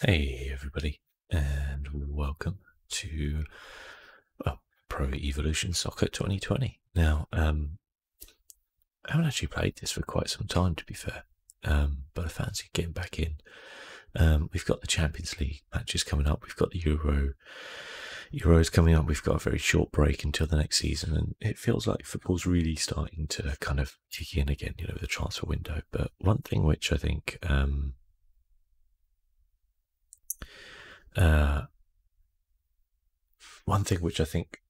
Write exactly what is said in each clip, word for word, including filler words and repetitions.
Hey everybody, and welcome to well, Pro Evolution Soccer twenty twenty. Now, um, I haven't actually played this for quite some time, to be fair, um, but I fancy getting back in. Um, we've got the Champions League matches coming up, we've got the Euro, Euros coming up, we've got a very short break until the next season, and it feels like football's really starting to kind of kick in again, you know, with the transfer window. But one thing which I think... Um, Uh, one thing which I think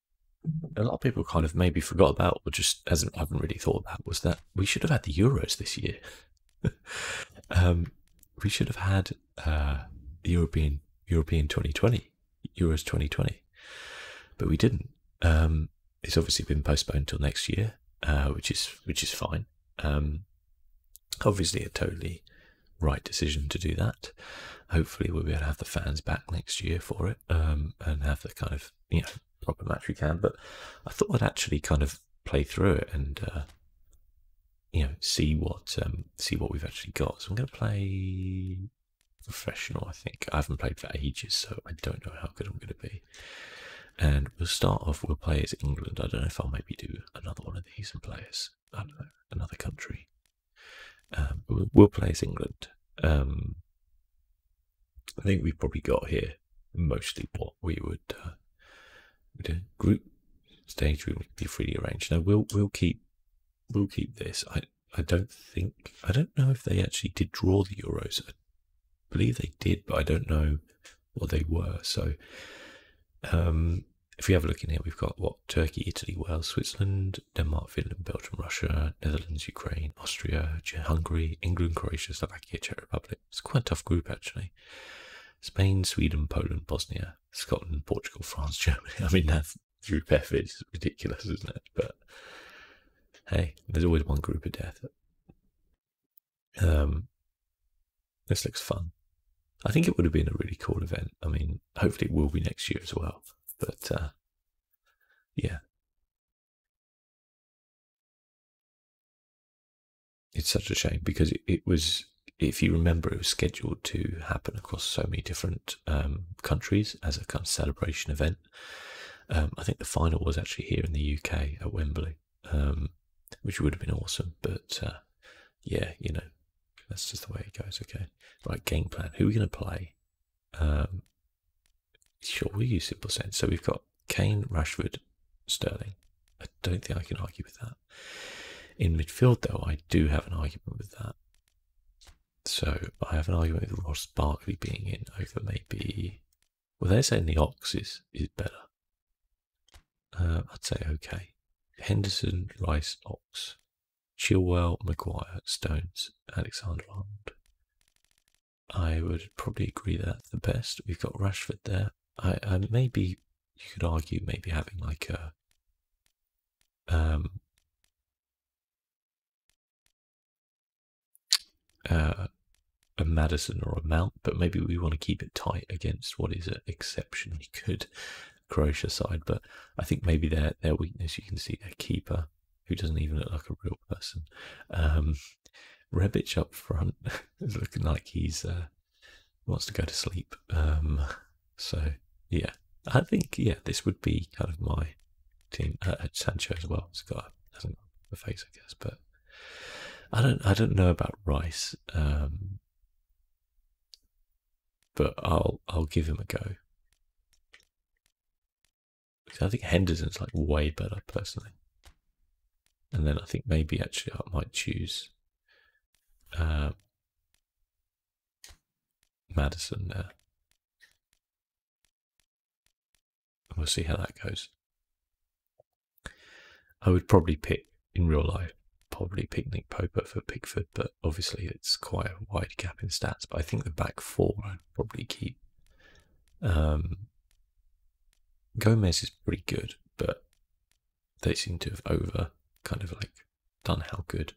a lot of people kind of maybe forgot about or just hasn't, haven't really thought about was that we should have had the Euros this year. um, we should have had uh, European European twenty twenty, Euros twenty twenty, but we didn't. Um, it's obviously been postponed till next year, uh, which is which is fine. Um, obviously, a totally right decision to do that. Hopefully we'll be able to have the fans back next year for it, um, and have the kind of, you know, proper match we can. But I thought I'd actually kind of play through it and, uh, you know, see what um, see what we've actually got. So I'm going to play professional, I think. I haven't played for ages, so I don't know how good I'm going to be. And we'll start off, we'll play as England. I don't know if I'll maybe do another one of these and play as, I don't know, another country. Um, we'll, we'll play as England. Um, I think we've probably got here mostly what we would uh, do. Group stage room would be freely arranged. Now we'll we'll keep we'll keep this. I I don't think I don't know if they actually did draw the Euros. I believe they did, but I don't know what they were. So um, if we have a look in here, we've got what Turkey, Italy, Wales, Switzerland, Denmark, Finland, Belgium, Russia, Netherlands, Ukraine, Austria, Hungary, England, Croatia, Slovakia, Czech Republic. It's quite a tough group actually. Spain, Sweden, Poland, Bosnia, Scotland, Portugal, France, Germany. I mean, that group F is ridiculous, isn't it? But hey, there's always one group of death. Um, this looks fun. I think it would have been a really cool event. I mean, hopefully it will be next year as well. But uh, yeah, it's such a shame because it, it was, if you remember, it was scheduled to happen across so many different um, countries as a kind of celebration event. Um, I think the final was actually here in the U K at Wembley, um, which would have been awesome. But uh, yeah, you know, that's just the way it goes. Okay, right, game plan. Who are we going to play? Um, Sure, we use simple sense. So we've got Kane, Rashford, Sterling. I don't think I can argue with that. In midfield, though, I do have an argument with that. So I have an argument with Ross Barkley being in over maybe... Well, they're saying the Ox is, is better. Uh, I'd say okay. Henderson, Rice, Ox. Chilwell, Maguire, Stones, Alexander-Arnold. I would probably agree that that's the best. We've got Rashford there. I, I maybe you could argue maybe having like a um uh, a Maddison or a Mount, but maybe we want to keep it tight against what is an exceptionally good Croatia side. But I think maybe their their weakness, you can see their keeper, who doesn't even look like a real person. Um, Rebic up front is looking like he's uh, wants to go to sleep. Um, So, yeah, I think, yeah, this would be kind of my team. Uh, Sancho as well. He's got, hasn't got a face, I guess, but I don't, I don't know about Rice. Um, but I'll, I'll give him a go. Because I think Henderson's like way better personally. And then I think maybe actually I might choose uh, Maddison there. We'll see how that goes. I would probably pick, in real life, probably pick Nick Pope for Pickford, but obviously it's quite a wide gap in stats. But I think the back four I'd probably keep. Um, Gomez is pretty good, but they seem to have over, kind of like, done how good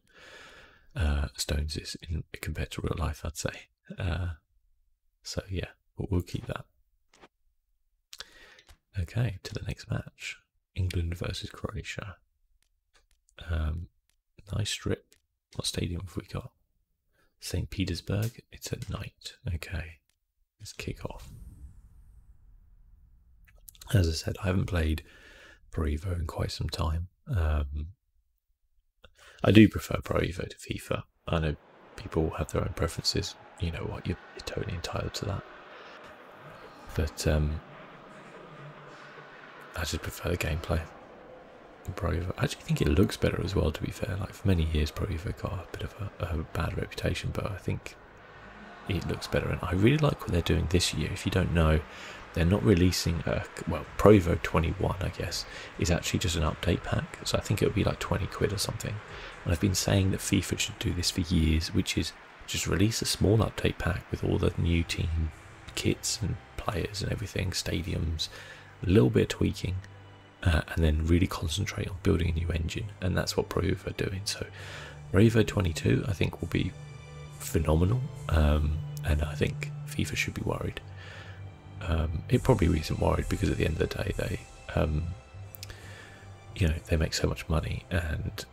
uh, Stones is in, compared to real life, I'd say. Uh, so yeah, we'll, we'll keep that. Okay, to the next match. England versus Croatia. Um, nice strip. What stadium have we got? Saint Petersburg. It's at night. Okay. Let's kick off. As I said, I haven't played Pro Evo in quite some time. Um, I do prefer Pro Evo to FIFA. I know people have their own preferences. You know what, you're, you're totally entitled to that. But um, I just prefer the gameplay. Pro Evo, I actually think it looks better as well, to be fair. Like, for many years Pro Evo got a bit of a, a bad reputation, but I think it looks better, and I really like what they're doing this year. If you don't know, they're not releasing a, well, Pro Evo twenty-one, I guess, is actually just an update pack, so I think it'll be like twenty quid or something. And I've been saying that FIFA should do this for years, which is just release a small update pack with all the new team kits and players and everything, stadiums, a little bit of tweaking, uh, and then really concentrate on building a new engine. And that's what Pro Evo are doing. So Pro Evo twenty-two, I think, will be phenomenal, um, and I think FIFA should be worried. Um, it probably isn't worried, because at the end of the day, they, um, you know, they make so much money, and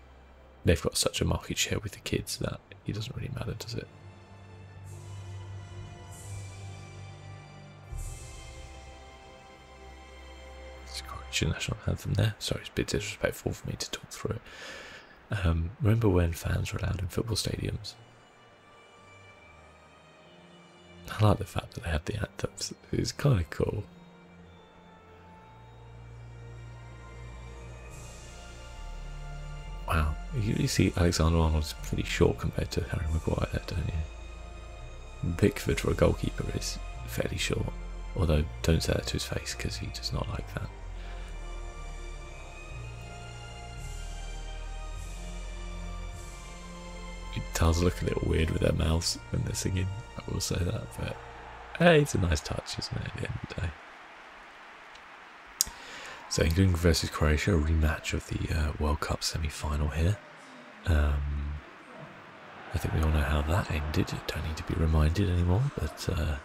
they've got such a market share with the kids that it doesn't really matter, does it? It's quite a national anthem there. Sorry, it's a bit disrespectful for me to talk through it. Um, remember when fans were allowed in football stadiums? I like the fact that they have the anthems. It's kind of cool. Wow, you really see Alexander-Arnold's pretty short compared to Harry Maguire there, don't you? Pickford for a goalkeeper is fairly short, although don't say that to his face, because he does not like that. Guitars look a little weird with their mouths when they're singing, I will say that, but hey, it's a nice touch, isn't it, at the end of the day? So England versus Croatia, a rematch of the uh, World Cup semi-final here. Um, I think we all know how that ended, don't need to be reminded anymore, but... Uh,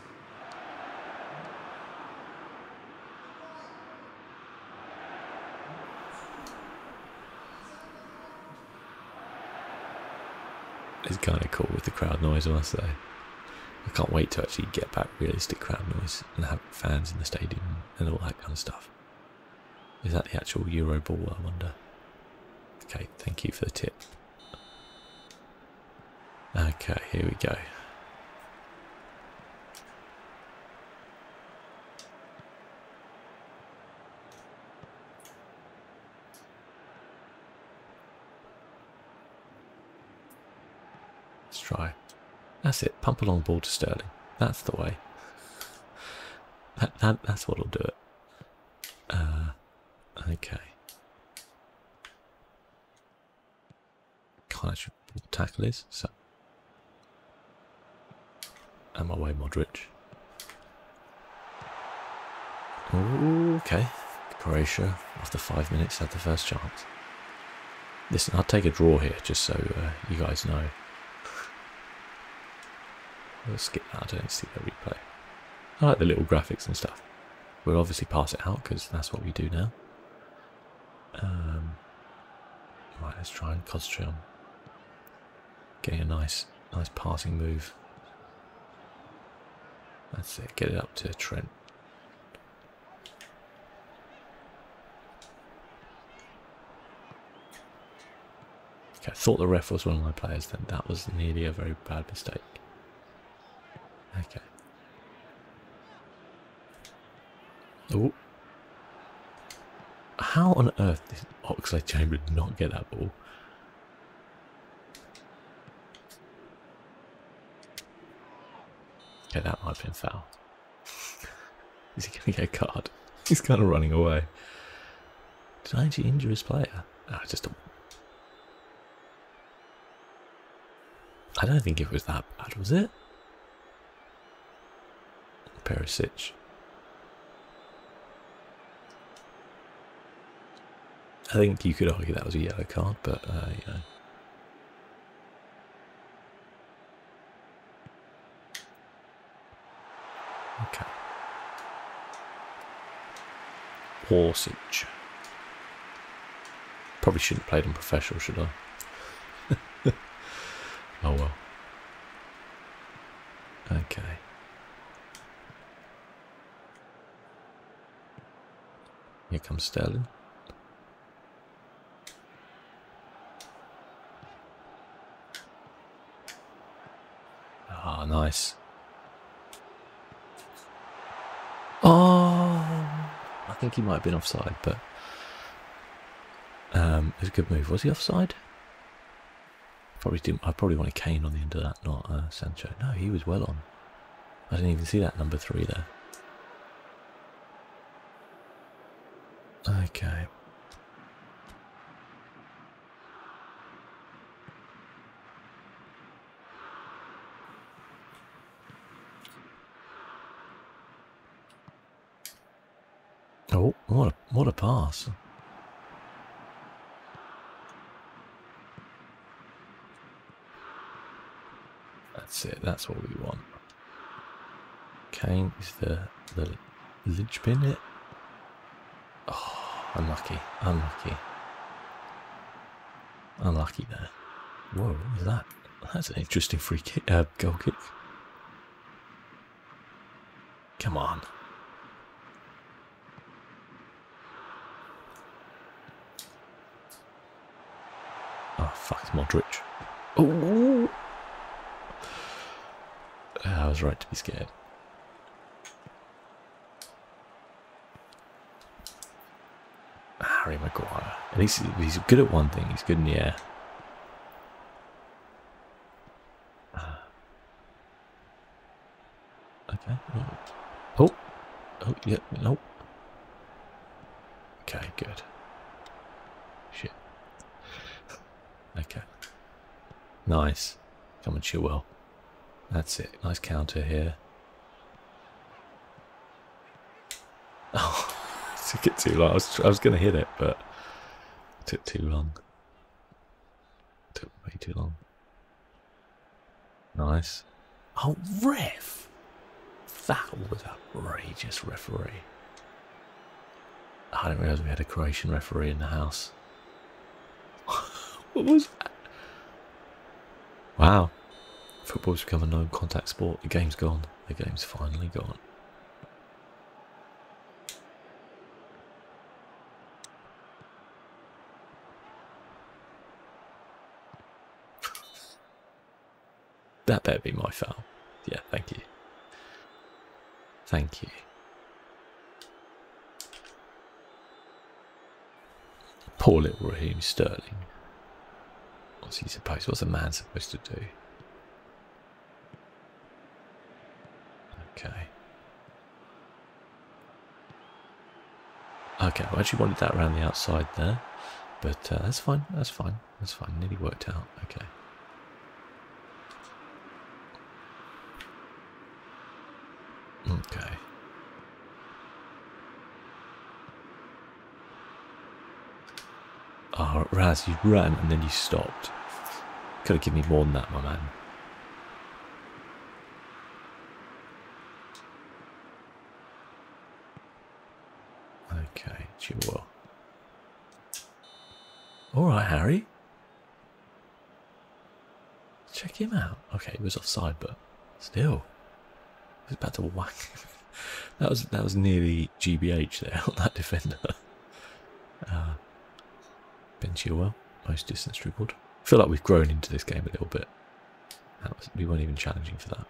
it's kind of cool with the crowd noise, I must say. I can't wait to actually get back realistic crowd noise and have fans in the stadium and all that kind of stuff. Is that the actual Euro ball, I wonder? Okay, thank you for the tip. Okay, here we go. Try. That's it. Pump a long ball to Sterling. That's the way. That, that that's what'll do it. Uh, okay. Can't actually tackle this. So, and my way, Modric. Ooh, okay. Croatia, after five minutes, had the first chance. Listen, I'll take a draw here, just so uh, you guys know. We'll skip that, I don't see the replay. I like the little graphics and stuff. We'll obviously pass it out, because that's what we do now. Um, right, let's try and concentrate on getting a nice nice passing move. That's it, get it up to Trent. Okay, I thought the ref was one of my players then. That was nearly a very bad mistake. Okay. Oh. How on earth did Oxlade-Chamberlain not get that ball? Okay, that might have been foul. Is he going to get a card? He's kind of running away. Did I actually injure his player? Ah, oh, just a... I don't think it was that bad, was it? Perisic. I think you could argue that was a yellow card, but uh, you know. Okay. Perisic. Probably shouldn't have played on professional, should I? Oh well. Okay. Here comes Sterling. Ah, nice. Oh, I think he might have been offside, but um, it was a good move. Was he offside? Probably didn't. I probably wanted Kane on the end of that, not uh, Sancho. No, he was well on. I didn't even see that number three there. Okay. Oh, what a, what a pass. That's it, that's what we want. Kane is the, the linchpin it. Oh, unlucky, unlucky. Unlucky there. Whoa, what was that? That's an interesting free kick, uh, goal kick. Come on. Oh, fuck, Modric. Oh! I was right to be scared. Harry Maguire. At least he's good at one thing. He's good in the air. Uh, okay. Oh. Oh, yeah. Nope. Okay, good. Shit. Okay. Nice. Come on, Chilwell. That's it. Nice counter here. Oh. Took it too long. I was, I was going to hit it, but it took too long. It took way too long. Nice. Oh, ref! That was outrageous, referee. I didn't realise we had a Croatian referee in the house. What was that? Wow. Football's become a no-contact sport. The game's gone. The game's finally gone. That better be my foul. Yeah, thank you. Thank you. Poor little Raheem Sterling. What's he supposed? What's a man supposed to do? Okay. Okay, I actually wanted that around the outside there, but uh, that's fine. That's fine. That's fine. Nearly worked out. Okay. Okay. Oh, Raz, you ran and then you stopped. Could have given me more than that, my man. Okay, Chilwell. All right, Harry. Check him out. Okay, he was offside, but still. I was about to whack him. That was, that was nearly G B H there on that defender. Uh, Ben Chilwell, most distance dribbled. I feel like we've grown into this game a little bit. That was, we weren't even challenging for that.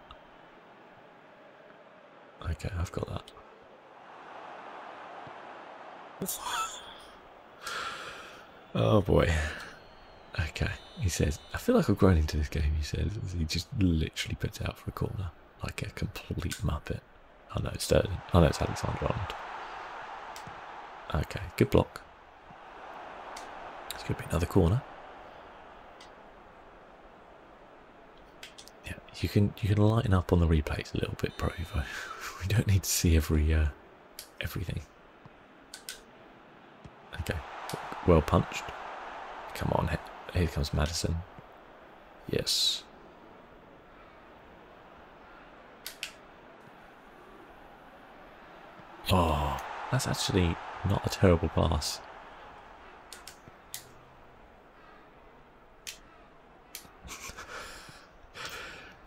Okay, I've got that. Oh boy. Okay, he says, I feel like I've grown into this game, he says. He just literally puts out for a corner. Like a complete muppet. Oh no, it's Sterling. Oh no, it's Alexander-Arnold. Okay, good block. This could be another corner. Yeah, you can you can lighten up on the replays a little bit, bro. We don't need to see every uh, everything. Okay, well punched. Come on, here comes Madison. Yes. Oh, that's actually not a terrible pass.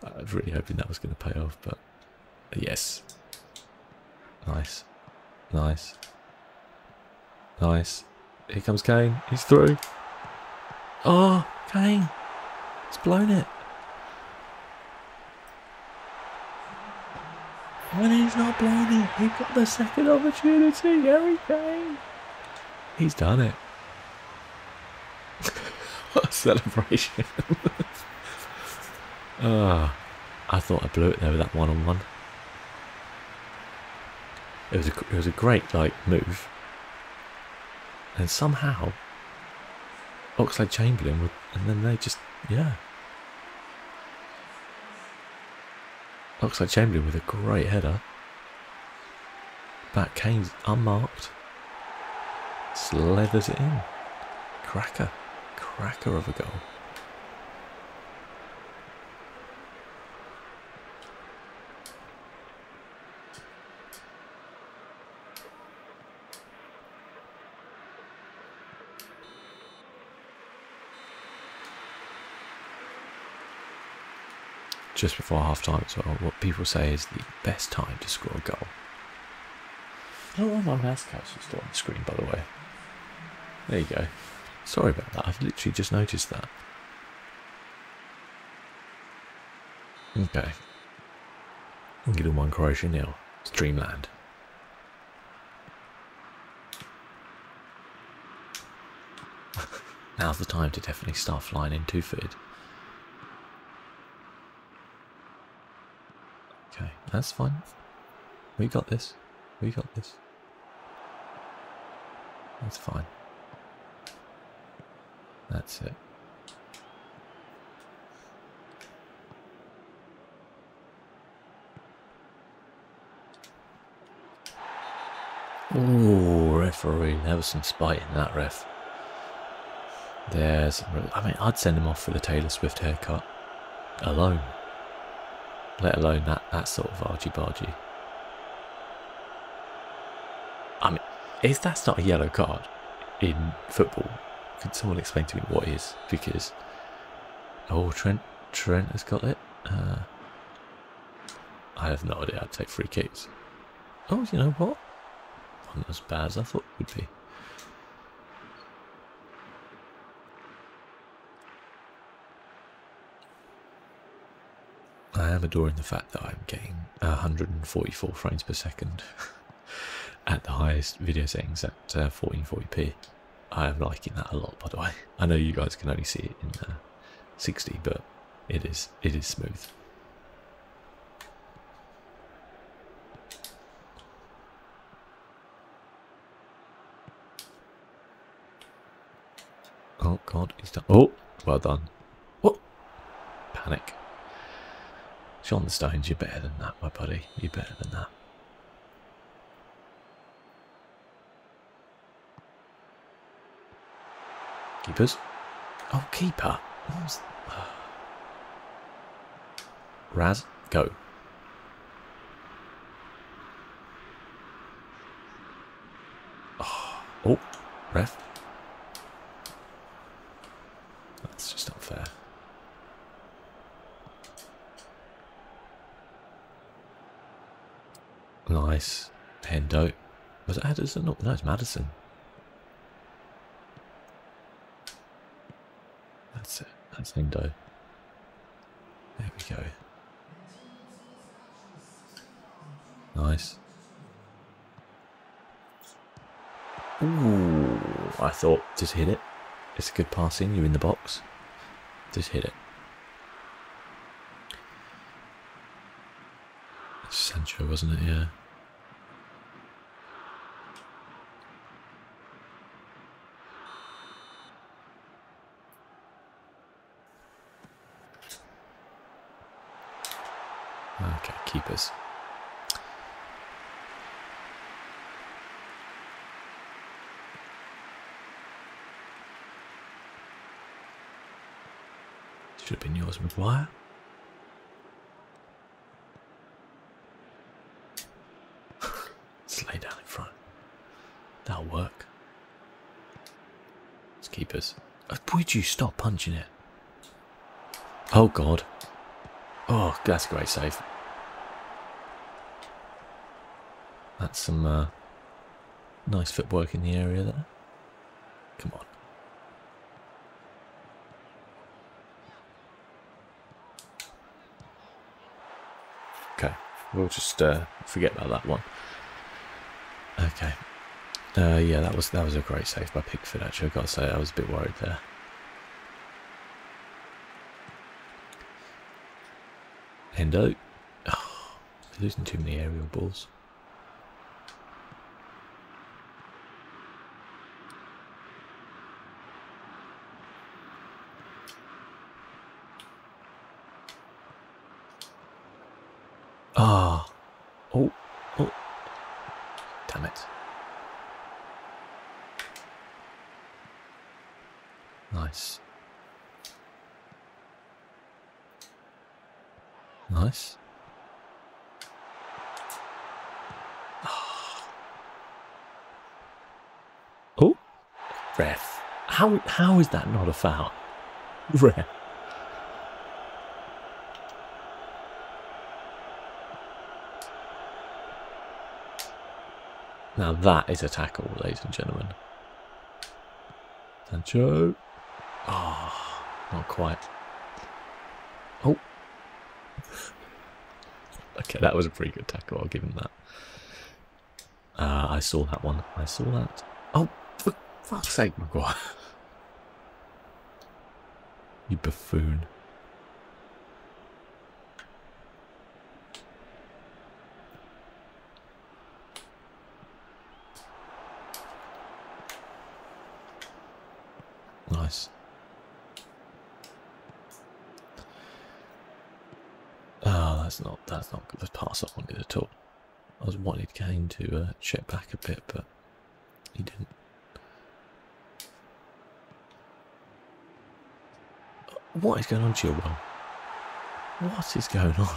I was really hoping that was going to pay off, but yes. Nice. Nice. Nice. Here comes Kane. He's through. Oh, Kane. He's blown it. When he's not blown it, he got the second opportunity. Harry Kane. He's done it. What a celebration. Oh, I thought I blew it there with that one-on-one. It was a, it was a great like move, and somehow Oxlade-Chamberlain would, and then they just yeah. Oxlade-Chamberlain with a great header. Back Kane's unmarked, slithers it in. Cracker, cracker of a goal. Just before half time as well, what people say is the best time to score a goal. Oh, my mouse cat's still on the screen, by the way. There you go. Sorry about that, I've literally just noticed that. Okay. Given one Croatia nil. It's dreamland. Now's the time to definitely start flying in two-footed. Okay, that's fine. We got this. We got this. That's fine. That's it. Ooh, referee. There was some spite in that ref. There's... I mean, I'd send him off for the Taylor Swift haircut. Alone. Let alone that, that sort of argy-bargy. I mean, if that's not a yellow card in football, could someone explain to me what is? Because, oh, Trent, Trent has got it. Uh, I have no idea. I'd take free kicks. Oh, you know what? Not as bad as I thought it would be. I am adoring the fact that I'm getting one hundred forty-four frames per second at the highest video settings at uh, fourteen forty p. I am liking that a lot, by the way. I know you guys can only see it in uh, sixty, but it is it is smooth. Oh God, he's done. Oh, well done. Oh, panic. John Stones, you're better than that, my buddy. You're better than that. Keepers. Oh, keeper. Raz, go. Oh, oh, ref. That's just unfair. Nice. Hendo. Was it Addison? No, it's Madison. That's it. That's Hendo. There we go. Nice. Ooh. I thought, just hit it. It's a good pass in. You're in the box. Just hit it. Sancho, wasn't it? Yeah. Okay, keepers. Should have been yours, Maguire. Lay down in front. That'll work. Let's keep us. Would you stop punching it? Oh God. Oh, that's a great save. That's some uh, Nice footwork in the area there. Come on. Okay, we'll just uh, forget about that one. Okay. Uh, yeah, that was that was a great save by Pickford, actually, I've got to say. I was a bit worried there. Hendo. Oh, they're losing too many aerial balls. Ah. Oh. Oh. Damn it. Nice. Nice. Oh. Oh. Ref. How how is that not a foul? Ref. Now that is a tackle, ladies and gentlemen. Sancho. Oh, not quite. Oh. Okay, that was a pretty good tackle, I'll give him that. Uh, I saw that one. I saw that. Oh, for fuck's sake, Maguire. You buffoon. Nice. Oh, that's not that's not good. The pass I wanted at all. I was wanting Kane to uh, check back a bit, but he didn't. What is going on, Chilwell? What is going on?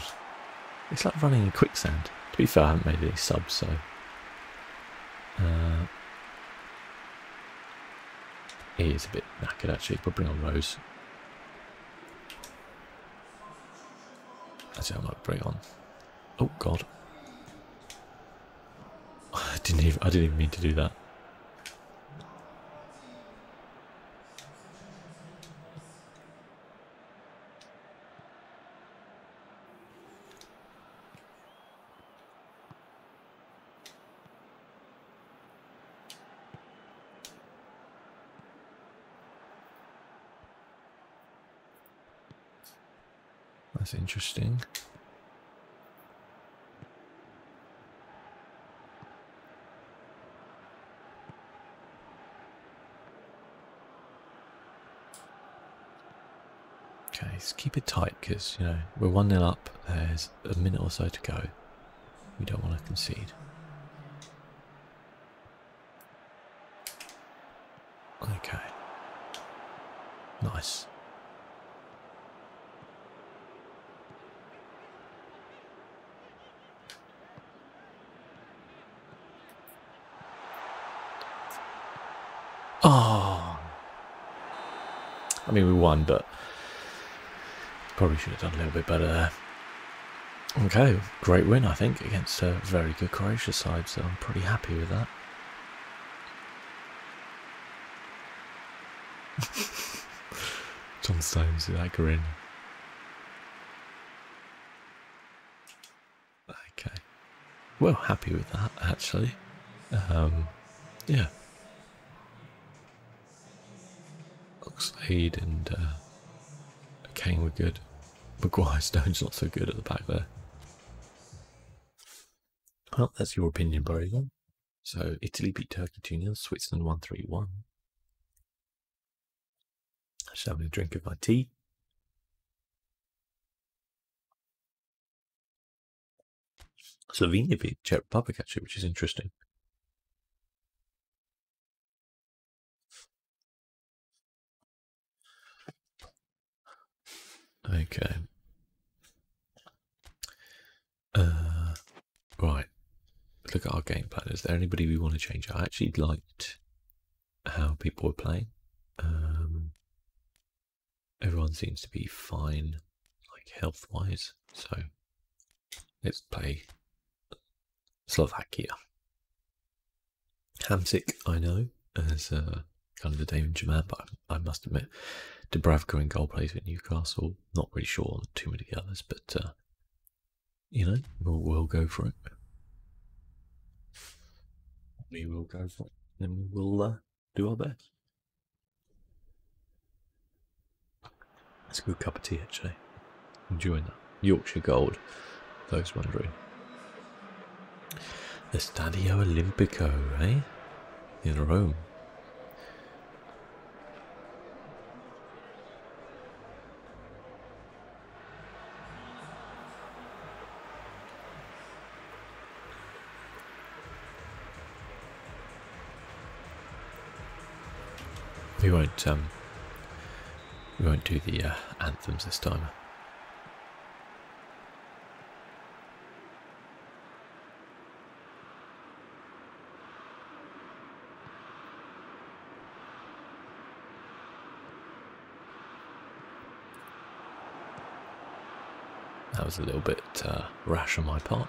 It's like running in quicksand. To be fair, I haven't made any subs, so. Uh, He is a bit knackered, actually. We'll bring on Rose. Actually, I might bring on. Oh God! I didn't even. I didn't even mean to do that. That's interesting. Okay, let's keep it tight because, you know, we're one nil up. There's a minute or so to go. We don't want to concede. Okay. Nice. I mean, we won, but probably should have done a little bit better there. Okay, great win, I think, against a very good Croatia side, so I'm pretty happy with that. John Stones with that grin. Okay. Well, happy with that, actually. Um, yeah. Oxlade and uh, Kane were good. Maguire, Stone's not so good at the back there. Well, that's your opinion, buddy. So, Italy beat Turkey two nil, Switzerland one three one. I should have a drink of my tea. Slovenia beat Czech Republic, actually, which is interesting. Okay. Uh, right. Look at our game plan. Is there anybody we want to change? I actually liked how people were playing. Um, everyone seems to be fine, like health-wise. So let's play Slovakia. Hamsik, I know, as uh, kind of the Damon Germain, but I, I must admit, Dubravka in goal plays at Newcastle. Not really sure on too many others, but, uh, you know, we'll, we'll go for it. We will go for it. Then we will uh, do our best. That's a good cup of tea, actually. Enjoying that. Yorkshire Gold, for those wondering. The Stadio Olimpico, eh? In Rome. We won't, um, we won't do the uh, anthems this time. That was a little bit uh, rash on my part.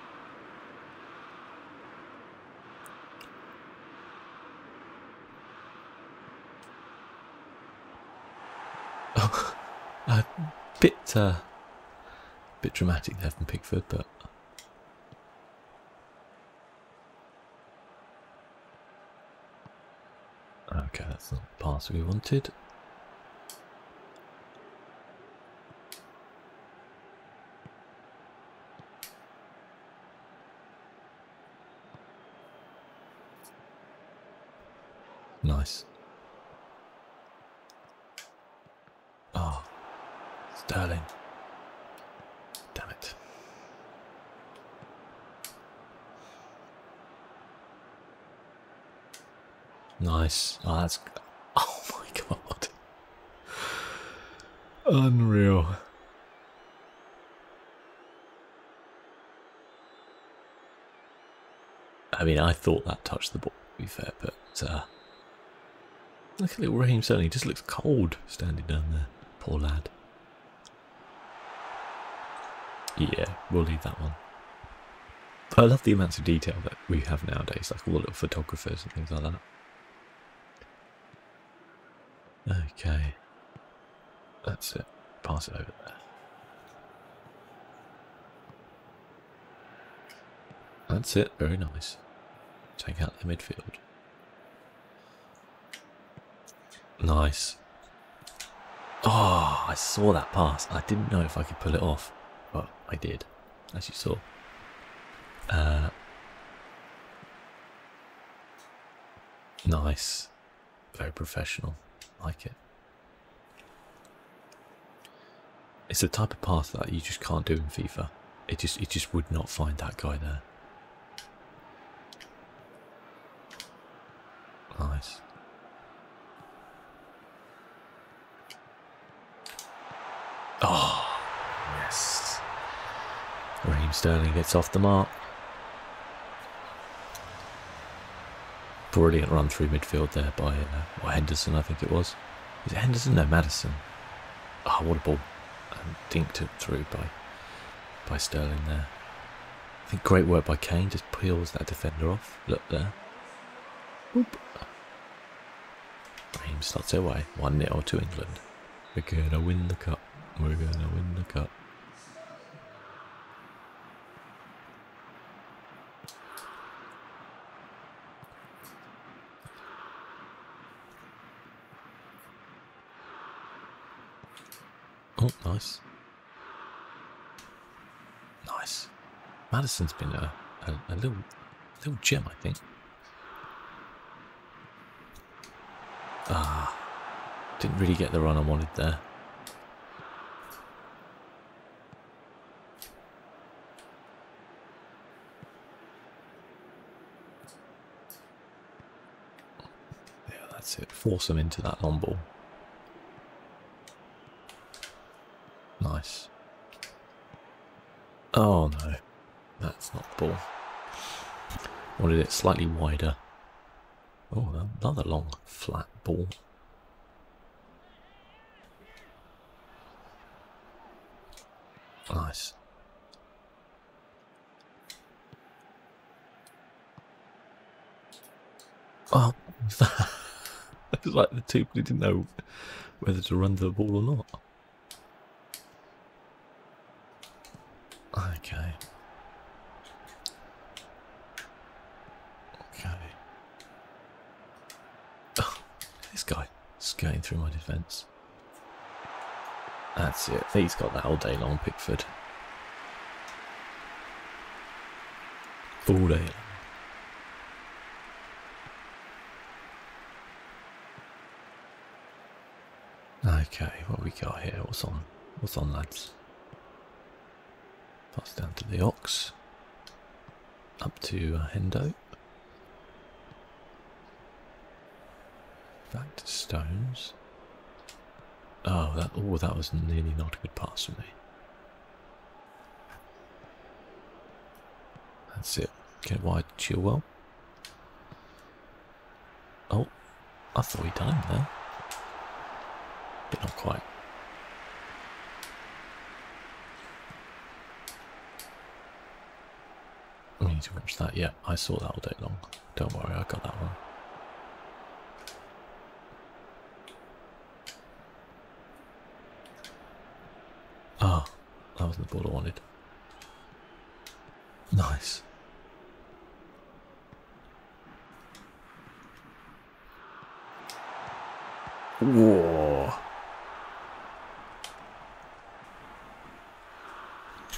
Oh, a bit, uh, bit dramatic there from Pickford, but okay, that's not the pass we wanted. Nice. Oh, Sterling. Damn it. Nice. Oh, that's. Oh my God. Unreal. I mean, I thought that touched the ball, to be fair, but. Uh, Look at little Raheem Sterling, he just looks cold standing down there. Poor lad. Yeah, we'll leave that one. I love the amounts of detail that we have nowadays, like all the little photographers and things like that. Okay. That's it. Pass it over there. That's it. Very nice. Take out the midfield. Nice. Oh, I saw that pass. I didn't know if I could pull it off, but I did, as you saw. Uh, nice. Very professional. Like it. It's the type of pass that you just can't do in FIFA. It just, it just would not find that guy there. Nice. Oh, yes. Raheem Sterling gets off the mark. Brilliant run through midfield there by uh, well, Henderson, I think it was. Was it Henderson? No, Maddison. Oh, what a ball. And dinked it through by, by Sterling there. I think great work by Kane. Just peels that defender off. Look there. Oop. Raheem starts away. one nil to England. We're going to win the cup. We're going to win the cup. Oh, nice. Nice. Madison's been a, a, a little, little gem, I think. Ah, didn't really get the run I wanted there. Force them into that long ball. Nice. Oh no, that's not the ball. Wanted it slightly wider. Oh, another long flat ball. Nice. Oh, what was that? It was like the two people who didn't know whether to run to the ball or not. Okay. Okay. Oh, this guy skating through my defence. That's it. He's got that all day long, Pickford. All day long. Okay, what we got here? What's on? What's on, lads? Pass down to the Ox. Up to uh, Hendo. Back to Stones. Oh, that! Oh, that was nearly not a good pass for me. That's it. Get wide, Chilwell. Oh, I thought he died there. But not quite. We need to watch that. Yeah, I saw that all day long. Don't worry, I got that one. Ah, oh, that wasn't the ball I wanted. Nice. Whoa.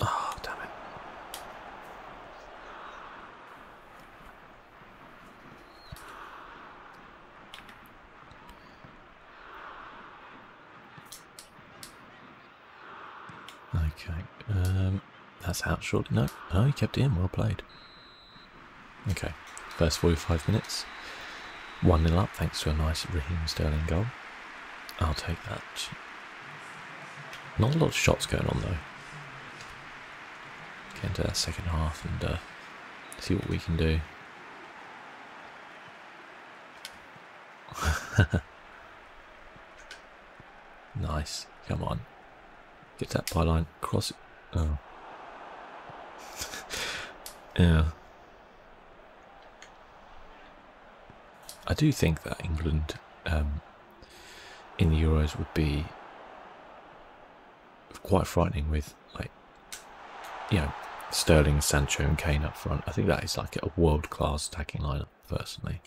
Oh, damn it. Okay, um, that's out short. No, no, he kept it in. Well played. Okay, first forty-five minutes. one nil up, thanks to a nice Raheem Sterling goal. I'll take that. Not a lot of shots going on, though. Get into that second half and uh, see what we can do. Nice. Come on. Get that byline. Cross it. Oh. Yeah. I do think that England um, in the Euros would be quite frightening with, like, you know, Sterling, Sancho and Kane up front. I think that is like a world-class attacking lineup, personally.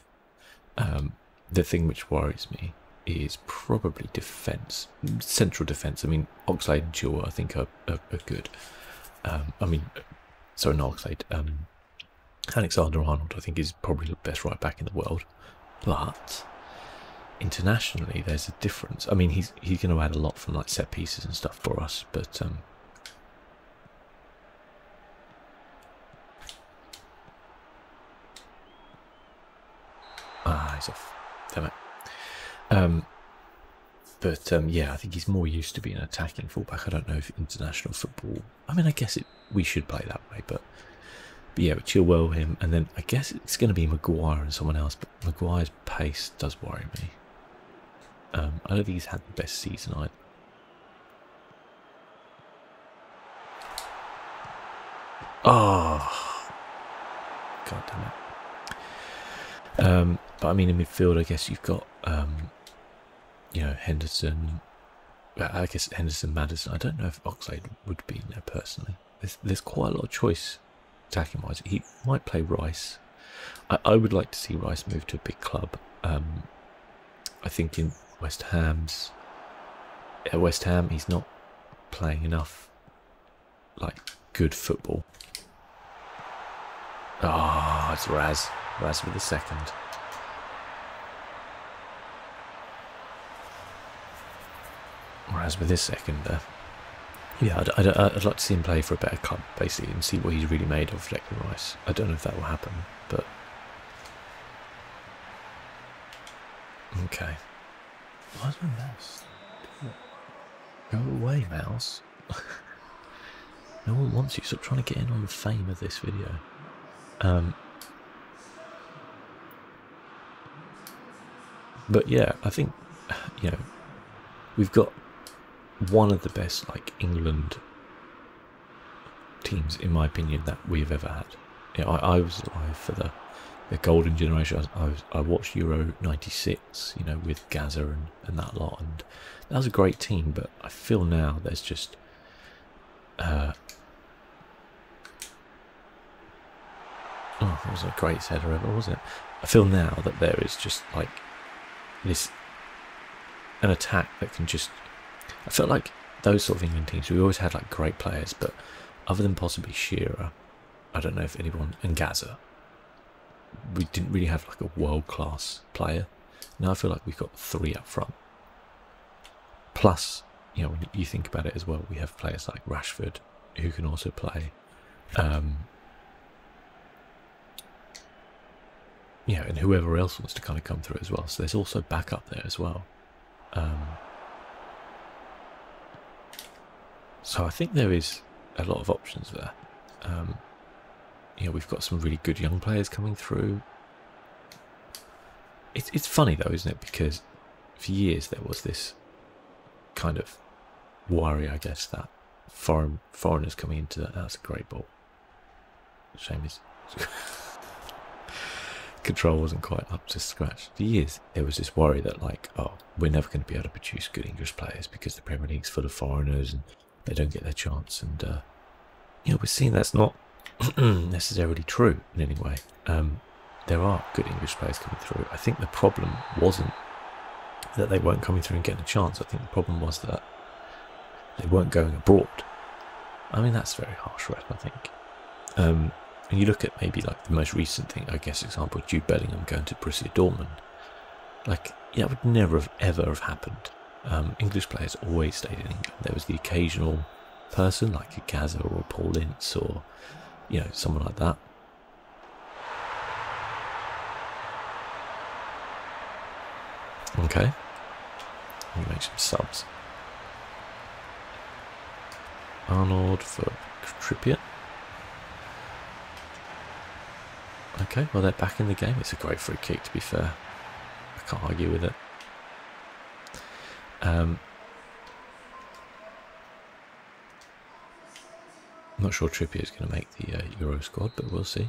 Um, the thing which worries me is probably defence, central defence. I mean, Oxlade and Chilwell I think are, are, are good. Um, I mean, sorry, not Oxlade. Um, Alexander-Arnold I think is probably the best right back in the world. But internationally, there's a difference. I mean, he's he's going to add a lot from like set pieces and stuff for us, but um, ah, he's off. Damn it. Um, but um, yeah, I think he's more used to being an attacking fullback. I don't know if international football. I mean, I guess it we should play that way, but. But yeah, Chilwell him, and then I guess it's going to be Maguire and someone else, but Maguire's pace does worry me. Um, I don't think he's had the best season either. Oh! God damn it. Um, but I mean, in midfield, I guess you've got, um, you know, Henderson. I guess Henderson, Maddison. I don't know if Oxlade would be in there personally. There's, there's quite a lot of choice. Attacking wise, he might play Rice. I, I would like to see Rice move to a big club. Um, I think in West Ham's uh, West Ham, he's not playing enough like good football. Ah, oh, it's Raz. Raz with the second. Raz with his second there. Yeah, I'd, I'd, I'd like to see him play for a better club, basically, and see what he's really made of Declan Rice. I don't know if that will happen, but... Okay. Why is my mouse? Go away, mouse. No one wants you. Stop trying to get in on the fame of this video. Um... But yeah, I think, you know, we've got one of the best like England teams, in my opinion, that we've ever had. You know, I, I was alive for the the golden generation. I, was, I watched Euro ninety-six, you know, with Gazza and, and that lot, and that was a great team. But I feel now there's just uh, oh, that was a great header ever, wasn't it? I feel now that there is just like this an attack that can just. I felt like those sort of England teams, we always had like great players, but other than possibly Shearer, I don't know if anyone, and Gazza, we didn't really have like a world-class player. Now I feel like we've got three up front. Plus, you know, when you think about it as well, we have players like Rashford, who can also play. Um, yeah, and whoever else wants to kind of come through as well. So there's also backup there as well. Um, so I think there is a lot of options there. Um, you know, we've got some really good young players coming through. It's, it's funny though, isn't it? Because for years there was this kind of worry, I guess, that foreign foreigners coming into that. That's a great ball. Shame is control wasn't quite up to scratch. For years there was this worry that like, oh, we're never going to be able to produce good English players because the Premier League's full of foreigners and they don't get their chance. And uh, you know, we're seeing that's not necessarily true in any way. Um, there are good English players coming through. I think the problem wasn't that they weren't coming through and getting a chance. I think the problem was that they weren't going abroad. I mean, that's very harsh, right? I think. Um, and you look at maybe like the most recent thing, I guess, example, Jude Bellingham going to Borussia Dortmund. Like, yeah, that would never have ever have happened. Um, English players always stayed in England. There was the occasional person like a Gazza or a Paul Ince or, you know, someone like that. Okay. Let me make some subs. Arnold for Trippier. Okay, well, they're back in the game. It's a great free kick, to be fair. I can't argue with it. Um, I'm not sure Trippier is going to make the uh, Euro squad, but we'll see.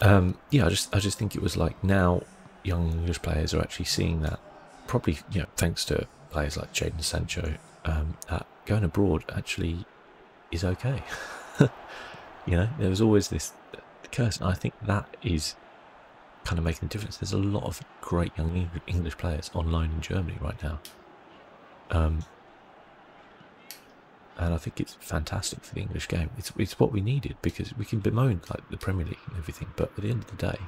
Um, yeah, I just I just think it was like now young English players are actually seeing that, probably, you know, thanks to players like Jadon Sancho, um, that going abroad actually is okay. You know, there was always this curse, and I think that is kind of making a difference. There's a lot of great young English players on loan in Germany right now, um, and I think it's fantastic for the English game. It's it's what we needed, because we can bemoan like the Premier League and everything, but at the end of the day,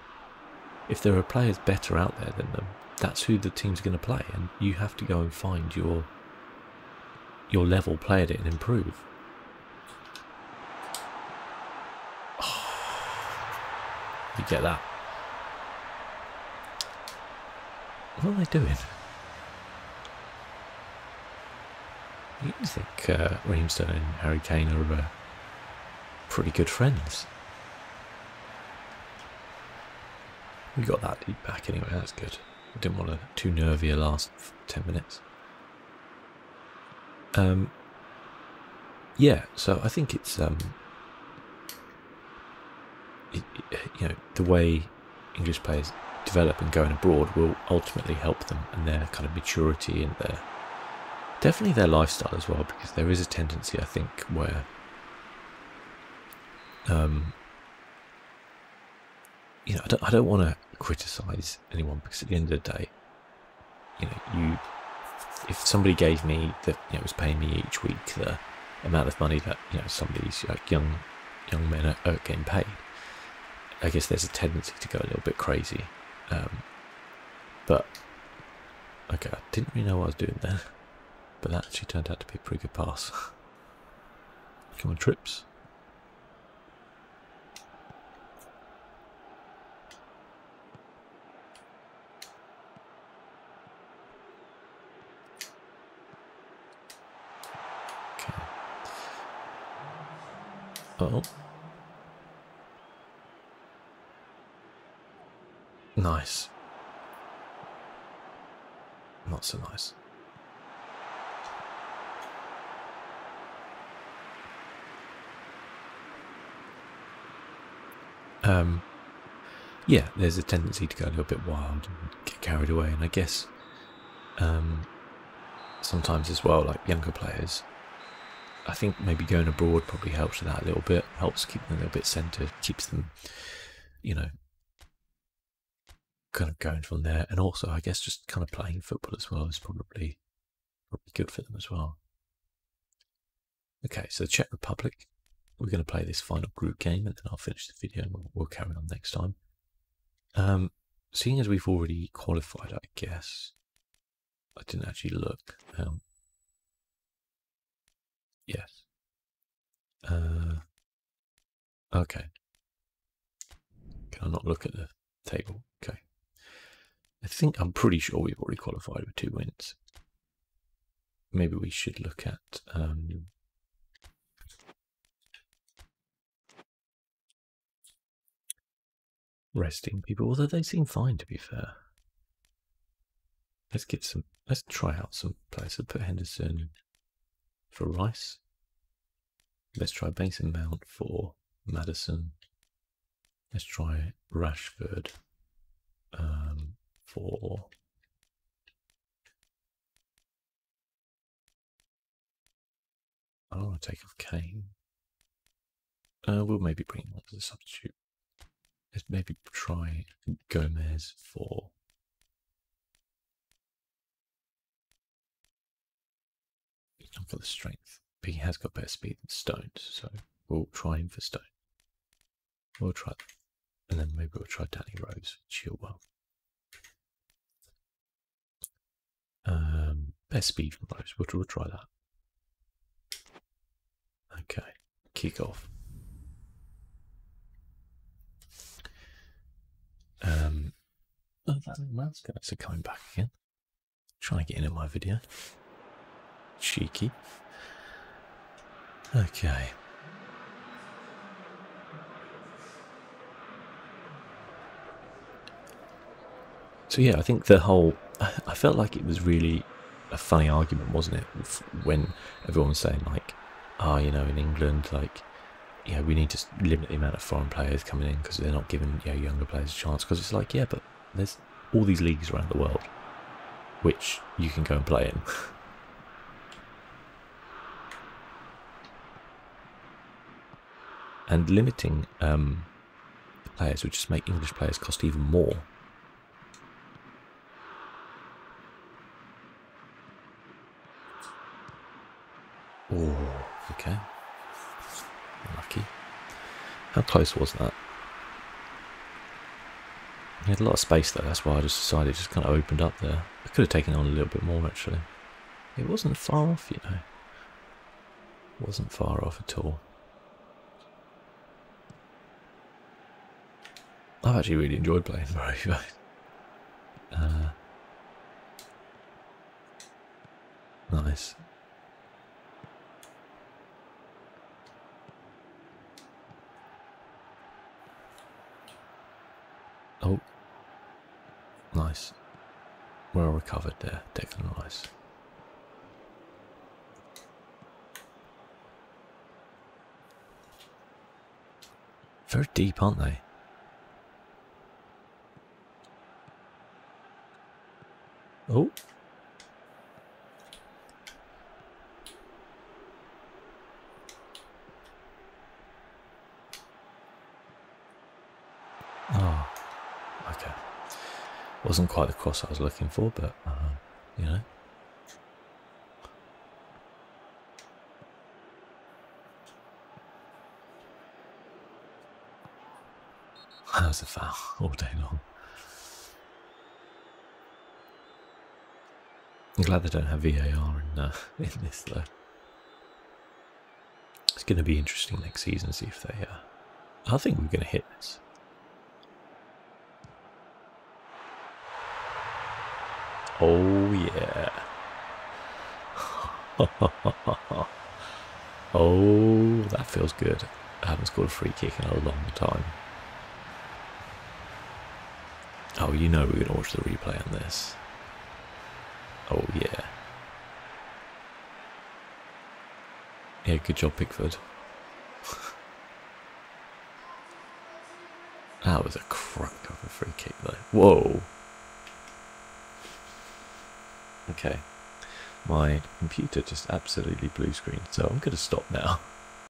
if there are players better out there than them, that's who the team's going to play, and you have to go and find your your level play at it and improve. Oh, you get that. What are they doing? You think uh, Raheem Sterling and Harry Kane are uh, pretty good friends. We got that deep back anyway, that's good. We didn't want to too nervy a last ten minutes. Um, yeah, so I think it's, um, it, it, you know, the way English players develop and going abroad will ultimately help them and their kind of maturity and their definitely their lifestyle as well, because there is a tendency, I think, where um you know, I don't, I don't want to criticize anyone, because at the end of the day, you know, you if somebody gave me that, you know, was paying me each week the amount of money that, you know, some of these like young young men are, are getting paid, I guess there's a tendency to go a little bit crazy. Um, but okay, I didn't really know what I was doing there, but that actually turned out to be a pretty good pass. Come on, Trips. Okay. Uh oh. Nice. Not so nice. um, yeah, there's a tendency to go a little bit wild and get carried away. And I guess um, sometimes as well, like younger players, I think maybe going abroad probably helps with that a little bit, helps keep them a little bit centred, keeps them, you know, kind of going from there. And also, I guess, just kind of playing football as well is probably, probably good for them as well. Okay, so Czech Republic, we're going to play this final group game and then I'll finish the video and we'll, we'll carry on next time. Um, seeing as we've already qualified, I guess, I didn't actually look. Um, yes. Uh, okay. Can I not look at the table? Okay. I think I'm pretty sure we've already qualified with two wins. Maybe we should look at... Um, resting people, although they seem fine to be fair. Let's get some, let's try out some players. So put Henderson for Rice. Let's try Mason Mount for Madison. Let's try Rashford um, for I don't want to take off Kane. Uh, we'll maybe bring him on as a substitute. Let's maybe try Gomez for he's not got the strength, but he has got better speed than Stones, so we'll try him for Stone. We'll try and then maybe we'll try Danny Rose, Chilwell. Um best speed from Rose, we'll, we'll try that. Okay, kick off. Um, oh, that man's guys are coming back again. Trying to get into my video. Cheeky. Okay. So yeah, I think the whole... I felt like it was really a funny argument, wasn't it? When everyone was saying like, ah, oh, you know, in England, like... yeah, we need to limit the amount of foreign players coming in because they're not giving, you know, younger players a chance. Because it's like, yeah, but there's all these leagues around the world which you can go and play in. And limiting um, the players would just make English players cost even more. Oh, okay. Lucky. How close was that? He had a lot of space though, that's why I just decided it just kind of opened up there. I could have taken on a little bit more actually. It wasn't far off, you know. It wasn't far off at all. I've actually really enjoyed playing Mario. Uh Nice. Oh, nice. Well recovered there, Declan Rice. Very deep, aren't they? Oh. Wasn't quite the cross I was looking for, but uh, you know. That was a foul all day long. I'm glad they don't have V A R in, uh, in this though. It's going to be interesting next season, see if they... Uh, I think we're going to hit this. Oh yeah. Oh, that feels good. I haven't scored a free kick in a long time. Oh, you know we're going to watch the replay on this. Oh yeah. Yeah, good job Pickford. That was a crack of a free kick though. Whoa. Okay. My computer just absolutely blue screened, so I'm going to stop now.